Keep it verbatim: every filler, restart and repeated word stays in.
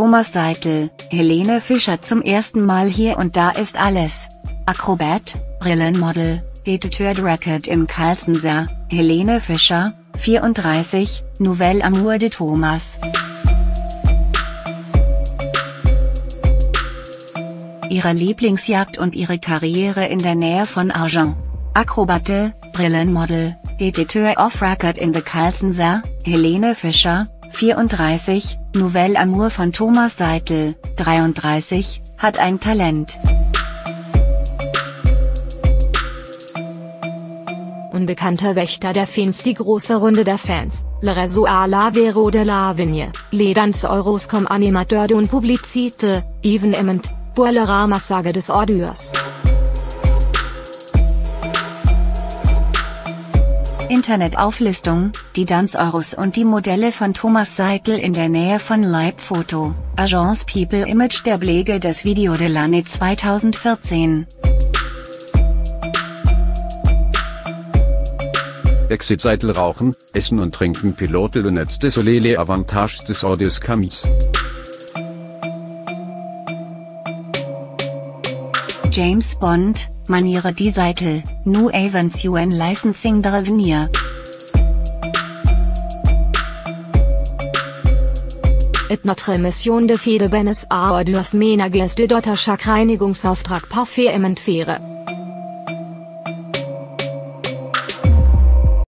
Thomas Seitel, Helene Fischer zum ersten Mal hier und da ist alles. Akrobat, Brillenmodel, Detected Record im Carlsenser, Helene Fischer, vierunddreißig, Nouvelle Amour de Thomas. Ihre Lieblingsjagd und ihre Karriere in der Nähe von Argent. Akrobate, Brillenmodel, Detecteur of Record in the Carlsenser, Helene Fischer, vierunddreißig, Nouvelle Amour von Thomas Seitel, dreiunddreißig, hat ein Talent. Unbekannter Wächter der Fans. Die große Runde der Fans, le réseau à la Véro de la Vigne, les danses comme animateur d'un publicité, événement, pour le ramassage des ordures. Internetauflistung, die Danzeuros und die Modelle von Thomas Seitel in der Nähe von Leibfoto, Agence People Image der Pflege des Video de l'année zweitausendvierzehn. Exit Seitel rauchen, essen und trinken. Pilote le Netz des Soleil les avantages des ordures camis. James Bond, Maniere die Seitel, New Avention Licensing de Revenir. Et notre mission de fille de Benes à ordures ménages de Dotterschak Reinigungsauftrag parfait et faire.